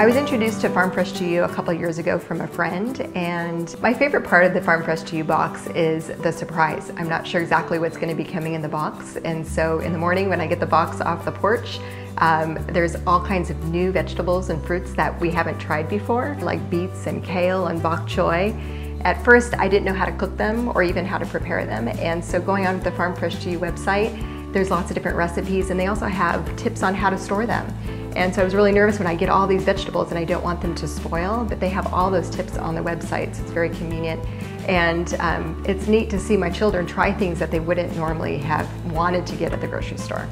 I was introduced to Farm Fresh to You a couple years ago from a friend, and my favorite part of the Farm Fresh to You box is the surprise. I'm not sure exactly what's going to be coming in the box, and so in the morning when I get the box off the porch, there's all kinds of new vegetables and fruits that we haven't tried before, like beets and kale and bok choy. At first I didn't know how to cook them or even how to prepare them, and so going on the Farm Fresh to You website, there's lots of different recipes, and they also have tips on how to store them. And so I was really nervous when I get all these vegetables and I don't want them to spoil, but they have all those tips on the website, so it's very convenient. And it's neat to see my children try things that they wouldn't normally have wanted to get at the grocery store.